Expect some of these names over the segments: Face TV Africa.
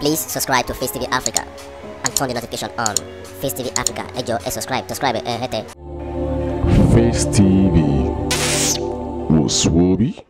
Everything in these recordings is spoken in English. Please subscribe to Face TV Africa and turn the notification on. Face TV Africa, ejo, subscribe. Face TV Muswobi.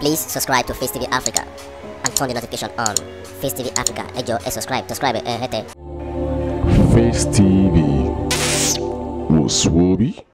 Please subscribe to Face TV Africa and turn the notification on. Face TV Africa, subscribe. Face TV was Swoby.